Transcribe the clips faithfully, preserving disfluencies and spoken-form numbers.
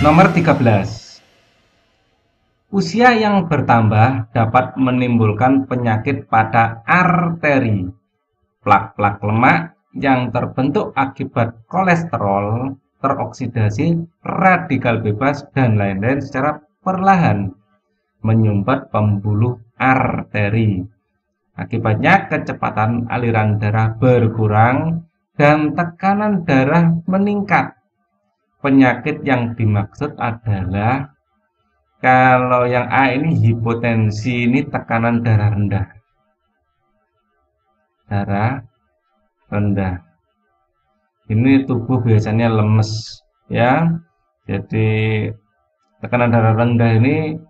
Nomor tiga belas. Usia yang bertambah dapat menimbulkan penyakit pada arteri. Plak-plak lemak yang terbentuk akibat kolesterol, teroksidasi, radikal bebas, dan lain-lain secara perlahan menyumbat pembuluh arteri. Akibatnya kecepatan aliran darah berkurang dan tekanan darah meningkat. Penyakit yang dimaksud adalah, kalau yang A ini hipotensi, ini tekanan darah rendah. Darah rendah. Ini tubuh biasanya lemes, ya. Jadi tekanan darah rendah ini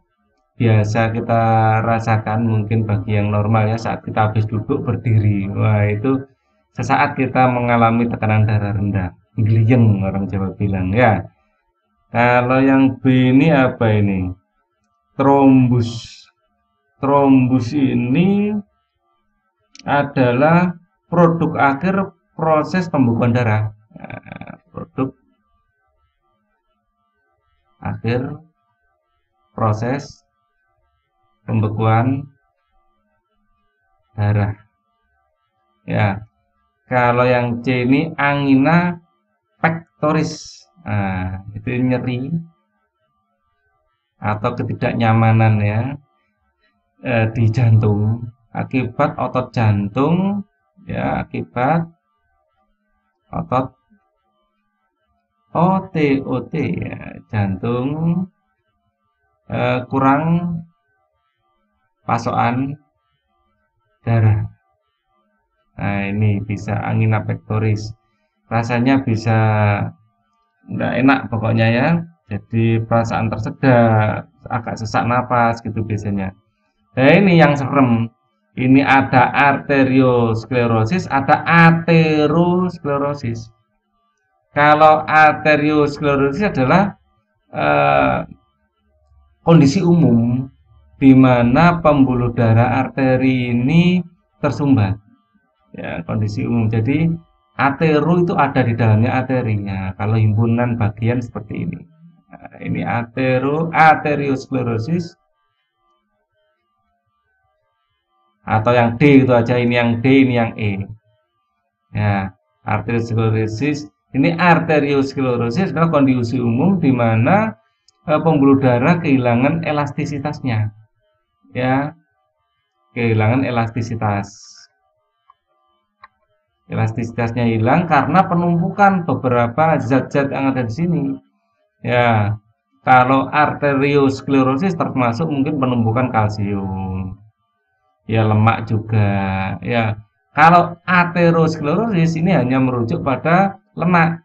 biasa kita rasakan mungkin bagi yang normal, ya, saat kita habis duduk berdiri. Wah, itu sesaat kita mengalami tekanan darah rendah, gliyeng orang Jawa bilang, ya. Kalau yang B ini apa ini? Trombus. Trombus ini adalah produk akhir proses pembekuan darah. Nah, produk akhir proses pembekuan darah, ya. Kalau yang C ini angina pectoris, nah, itu nyeri atau ketidaknyamanan, ya, eh, di jantung akibat otot jantung, ya, akibat otot O T O T, ya, jantung eh, kurang pasokan darah. Nah, ini bisa angina pectoris. Rasanya bisa enggak enak pokoknya, ya. Jadi perasaan tersedak, agak sesak napas gitu biasanya. Nah, ini yang serem. Ini ada arteriosklerosis, ada aterosklerosis. Kalau arteriosklerosis adalah eh, kondisi umum di mana pembuluh darah arteri ini tersumbat. Ya, kondisi umum. Jadi atero itu ada di dalamnya arterinya. Kalau himpunan bagian seperti ini. Nah, ini atero arteriosklerosis. Atau yang D itu aja, ini yang D, ini yang E. Ya, arteriosklerosis. Ini arteriosklerosis adalah kondisi umum di mana eh, pembuluh darah kehilangan elastisitasnya. Ya. Kehilangan elastisitas. Elastisitasnya hilang karena penumpukan beberapa zat-zat yang ada di sini. Ya, kalau arteriosklerosis termasuk mungkin penumpukan kalsium. Ya, lemak juga. Ya, kalau aterosklerosis ini hanya merujuk pada lemak,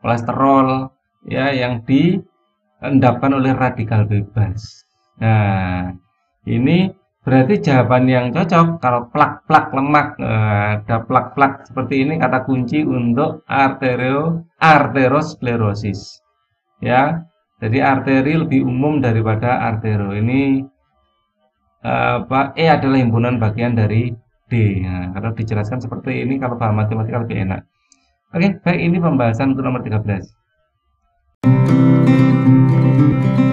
kolesterol, ya, yang diendapkan oleh radikal bebas. Nah, ini berarti jawaban yang cocok kalau plak-plak lemak, nah, ada plak-plak seperti ini kata kunci untuk arterio arteriosklerosis, ya. Jadi arteri lebih umum daripada artero. Ini apa, E adalah himpunan bagian dari D. Nah, kalau dijelaskan seperti ini kalau paham matematika lebih enak. Oke, baik, ini pembahasan untuk nomor tiga belas.